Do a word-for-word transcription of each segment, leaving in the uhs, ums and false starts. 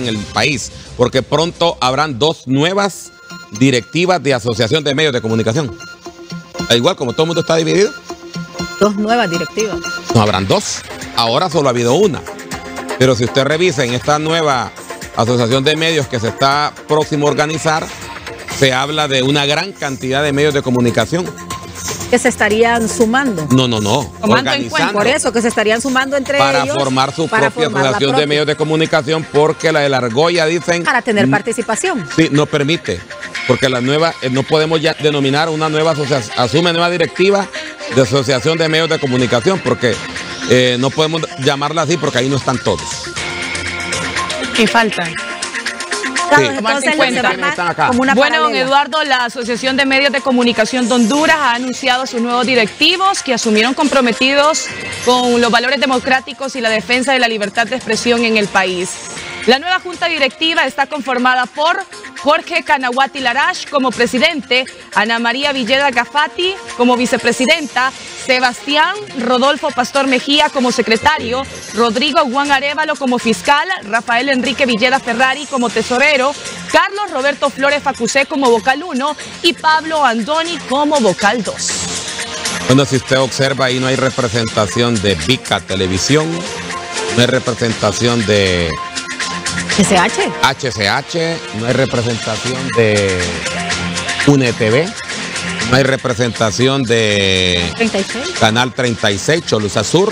en el país, porque pronto habrán dos nuevas directivas de Asociación de Medios de Comunicación. Al igual como todo el mundo está dividido. Dos nuevas directivas. No habrán dos. Ahora solo ha habido una. Pero si usted revisa en esta nueva Asociación de Medios que se está próximo a organizar, se habla de una gran cantidad de medios de comunicación. Que se estarían sumando. No, no, no. Tomando en cuenta. Por eso, que se estarían sumando entre para ellos. Formar su para propia formar asociación propia. de medios de comunicación, porque la de la argolla dicen... Para tener participación. Sí, no permite. Porque la nueva, eh, no podemos ya denominar una nueva asociación, asume nueva directiva de Asociación de Medios de Comunicación, porque eh, no podemos llamarla así porque ahí no están todos. Y faltan. Sí. Entonces, en bueno, don Eduardo, la Asociación de Medios de Comunicación de Honduras ha anunciado sus nuevos directivos que asumieron comprometidos con los valores democráticos y la defensa de la libertad de expresión en el país. La nueva junta directiva está conformada por Jorge Canahuati Laraj como presidente, Ana María Villeda Gafati como vicepresidenta, Sebastián Rodolfo Pastor Mejía como secretario, Rodrigo Juan Arevalo como fiscal, Rafael Enrique Villeda Ferrari como tesorero, Carlos Roberto Flores Facusé como vocal uno y Pablo Andoni como vocal dos. Bueno, si usted observa, ahí no hay representación de Vica Televisión, no hay representación de... H C H. H C H, no hay representación de U N E T V, no hay representación de treinta y seis. Canal treinta y seis, Cholusa Sur,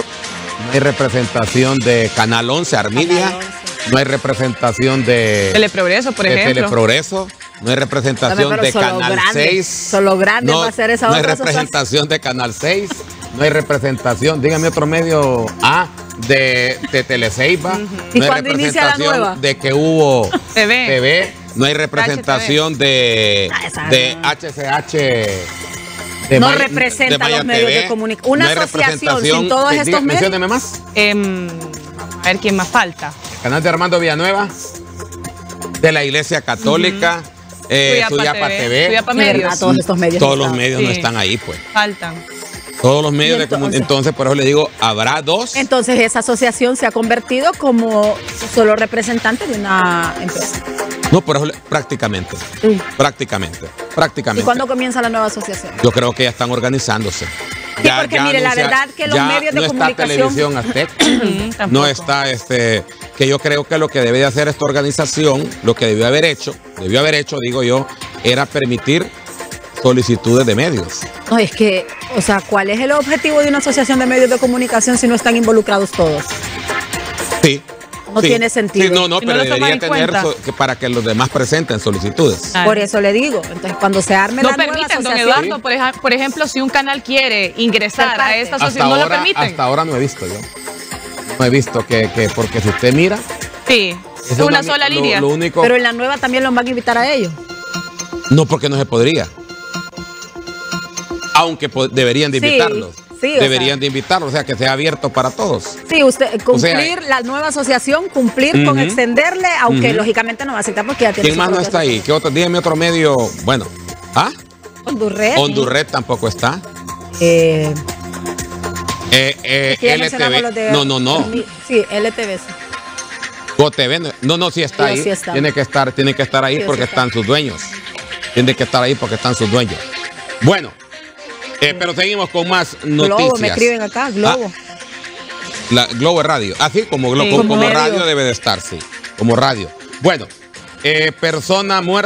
no hay representación de Canal once, Armidia, Canal once. No hay representación de Teleprogreso, por de ejemplo. Teleprogreso, no hay representación no, de Canal grande, seis. Solo grande no, va a ser esa No otra hay representación de Canal seis, no hay representación, dígame otro medio A. De, de Teleceiva, uh-huh. ¿Y no hay representación de que hubo T V, no hay representación de, de H C H. De no May, representa de Maya los medios T V, de comunicación. Una no asociación sin todos estos diga, medios. Más. Eh, a ver quién más falta. El canal de Armando Villanueva, de la Iglesia Católica, uh-huh. eh, Suyapa T V. Suyapa medios. Todos estos medios. Todos los medios sí. no están ahí, pues. Faltan. Todos los medios entonces, de comunicación, entonces por eso le digo, habrá dos. Entonces esa asociación se ha convertido como solo representante de una empresa. No, por eso le, prácticamente, sí. prácticamente, prácticamente. ¿Y cuándo comienza la nueva asociación? Yo creo que ya están organizándose. Sí, ya, porque ya mire, anuncia, la verdad que los medios de no comunicación... Está Televisión Azteca, no está este, que yo creo que lo que debe de hacer esta organización, lo que debió haber hecho, debió haber hecho, digo yo, era permitir solicitudes de medios. No, es que, o sea, ¿cuál es el objetivo de una asociación de medios de comunicación si no están involucrados todos? Sí. No sí, tiene sentido. Sí, no, no, si pero no debería tener so, que para que los demás presenten solicitudes. Ay. Por eso le digo. Entonces, cuando se arme no la nueva asociación... No permiten, don Eduardo, por, ej por ejemplo, si un canal quiere ingresar a esta asociación, ahora, no lo permiten. Hasta ahora no he visto yo. No he visto que, que porque si usted mira... Sí, es una, una sola línea. Lo, lo único... Pero en la nueva también los van a invitar a ellos. No, porque no se podría. Aunque deberían de invitarlos. Sí, sí, deberían sea. de invitarlos, o sea, que sea abierto para todos. Sí, usted cumplir o sea, la nueva asociación, cumplir uh-huh, con extenderle, aunque uh-huh. lógicamente no va a aceptar porque ya tiene... ¿Quién más no está ahí? ¿Qué otro? Dígame otro medio, bueno. ¿Ah? Honduret. Honduret tampoco está. Eh... Eh, eh, es que L T V. De... No, no, no. Sí, L T V. Sí. G O T V, no, no, sí está sí, ahí. Sí está. Tiene que estar, tiene que estar ahí sí, porque sí está. están sus dueños. Tiene que estar ahí porque están sus dueños. Bueno. Eh, pero seguimos con más noticias. Globo, me escriben acá, Globo. Ah, la, Globo Radio, así como, Globo, sí, como, como radio debe de estar, sí, como radio. Bueno, eh, persona muerta.